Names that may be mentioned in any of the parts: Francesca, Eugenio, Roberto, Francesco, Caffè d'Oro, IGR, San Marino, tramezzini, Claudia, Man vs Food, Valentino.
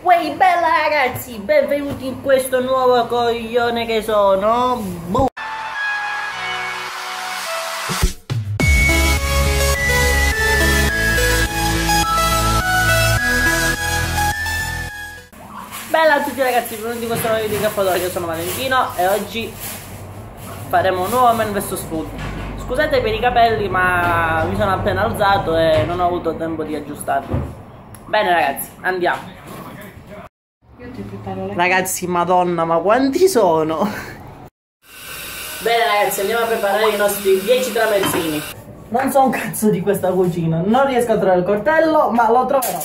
Uè, bella ragazzi, benvenuti in questo nuovo coglione che sono. Bella a tutti ragazzi, benvenuti in questo nuovo video di Caffè d'Oro. Io sono Valentino e oggi faremo un nuovo Man vs Food. Scusate per i capelli, ma mi sono appena alzato e non ho avuto tempo di aggiustarlo. Bene ragazzi, andiamo. Ragazzi, madonna, ma quanti sono? Bene ragazzi, andiamo a preparare i nostri 10 tramezzini. Non so un cazzo di questa cucina, non riesco a trovare il coltello, ma lo troverò.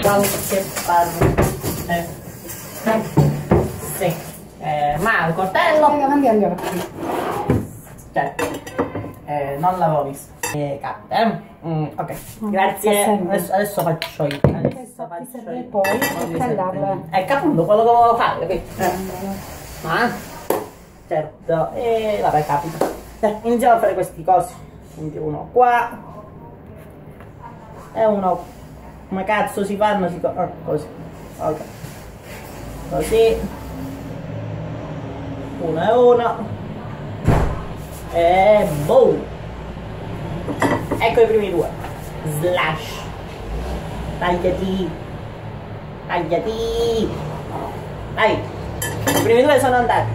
Qualche parte. Sì. Ma il coltello. Andiamo. Cioè, non l'avevo visto. Ok, grazie. Adesso faccio io. Adesso faccio io. E poi appunto quello che volevo fare, ma certo, e vabbè, capita. Iniziamo a fare questi cosi. Quindi uno qua e uno. Come cazzo si fanno? Così. Ok. Così. Uno e uno. E boom! Ecco i primi due. Slash. Tagliati. Tagliati. Dai. I primi due sono andati.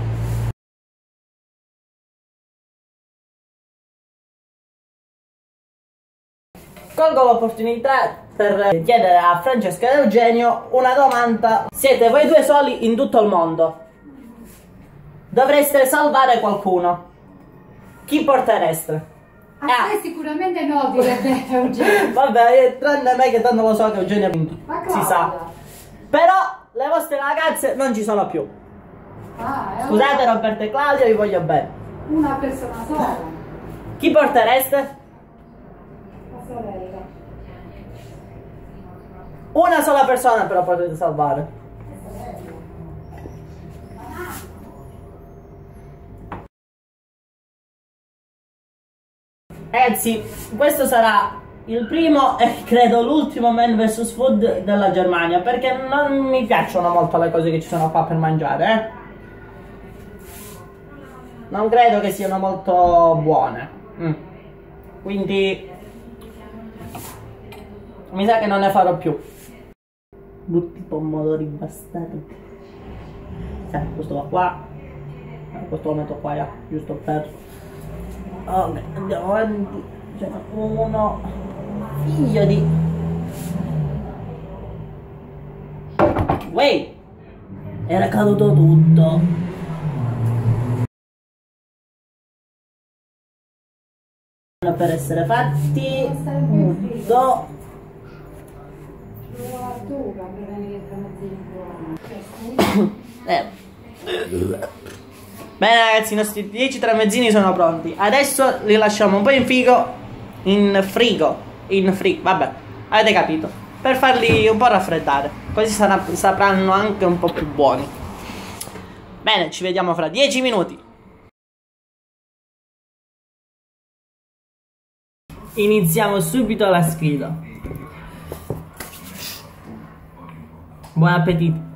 Colgo l'opportunità per chiedere a Francesca e Eugenio una domanda. Siete voi due soli in tutto il mondo. Dovreste salvare qualcuno. Chi portereste? A te sicuramente no, direbbe Eugenio. Vabbè, tranne me che tanto lo so che Eugenio si sa. Però le vostre ragazze non ci sono più. Scusate una... Roberto e Claudia, vi voglio bene. Una persona sola. Chi portereste? La sorella. Una sola persona però potete salvare. Ragazzi, questo sarà il primo e credo l'ultimo Man vs Food della Germania, perché non mi piacciono molto le cose che ci sono qua per mangiare, non credo che siano molto buone, quindi mi sa che non ne farò più. Brutti pomodori bastardi. Questo va qua, questo lo metto qua, giusto per... Ok, andiamo avanti. C'è uno. Figlio di... Wey! Era caduto tutto. Per essere fatti. Tutto. Bene ragazzi, i nostri 10 tramezzini sono pronti. Adesso li lasciamo un po' in frigo. Vabbè, avete capito. Per farli un po' raffreddare. Così sapranno anche un po' più buoni. Bene, ci vediamo fra 10 minuti. Iniziamo subito la sfida. Buon appetito.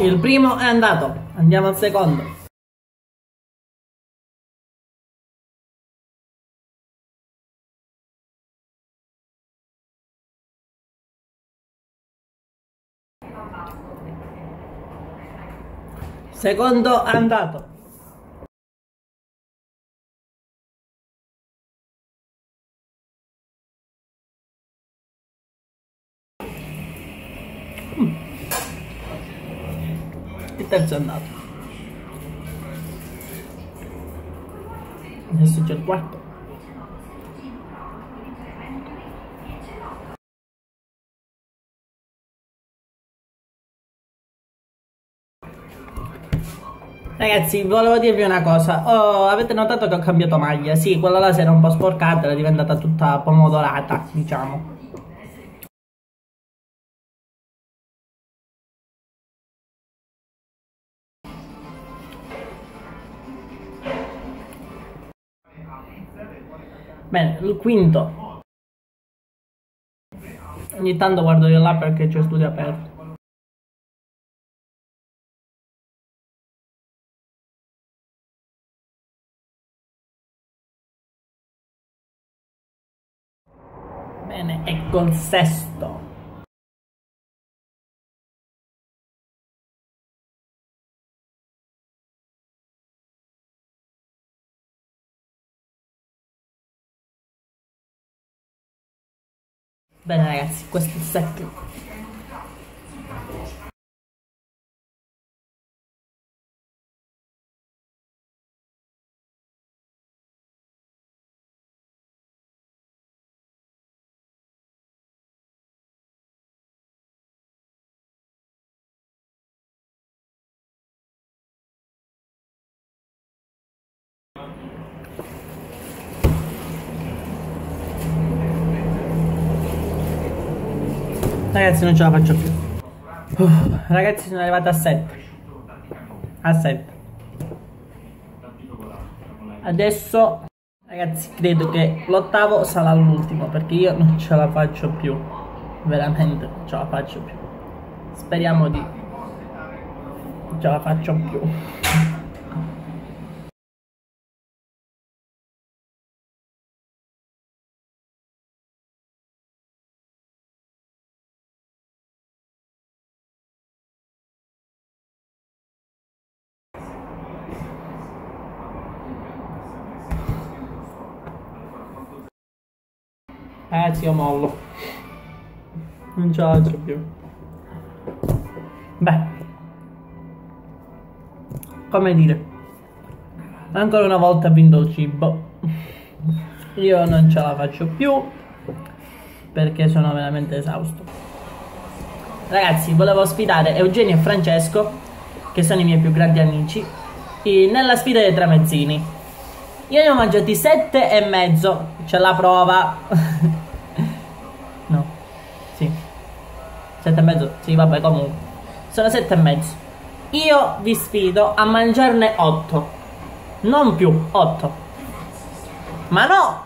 Il primo è andato, andiamo al secondo. Secondo è andato. Il terzo è andato. Adesso c'è il quarto. Ragazzi, volevo dirvi una cosa. Oh, avete notato che ho cambiato maglia? Sì, quella là si era un po' sporcata, era diventata tutta pomodorata, diciamo. Bene, il quinto. Ogni tanto guardo di là perché c'è studio aperto. Bene, ecco il sesto. Bene ragazzi, questo è il settimo. Ragazzi, non ce la faccio più. Ragazzi, sono arrivata a 7. A 7. Adesso, ragazzi, credo che l'ottavo sarà l'ultimo, perché io non ce la faccio più. Veramente, non ce la faccio più. Speriamo di... non ce la faccio più. Ragazzi, io mollo. Non ce la faccio più. Beh, come dire, ancora una volta ha vinto il cibo. Io non ce la faccio più perché sono veramente esausto. Ragazzi, volevo ospitare Eugenio e Francesco, che sono i miei più grandi amici, nella sfida dei tramezzini. Io ne ho mangiati 7,5. C'è la prova. 7,5, sì vabbè, comunque sono 7,5. Io vi sfido a mangiarne 8. Non più, 8. Ma no,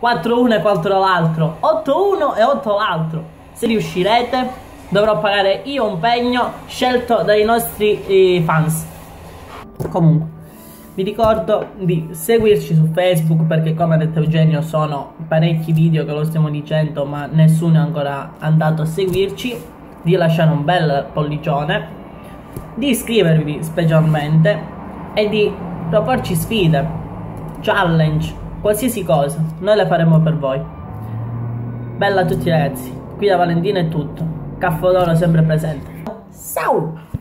4 uno e 4 l'altro, 8 uno e 8 l'altro. Se riuscirete dovrò pagare io un pegno scelto dai nostri fans. Comunque vi ricordo di seguirci su Facebook, perché come ha detto Eugenio sono parecchi video che lo stiamo dicendo ma nessuno è ancora andato a seguirci, di lasciare un bel pollicione, di iscrivervi specialmente e di proporci sfide, challenge, qualsiasi cosa, noi le faremo per voi. Bella a tutti ragazzi, qui da Valentino è tutto, Caffè d'Oro sempre presente. Ciao!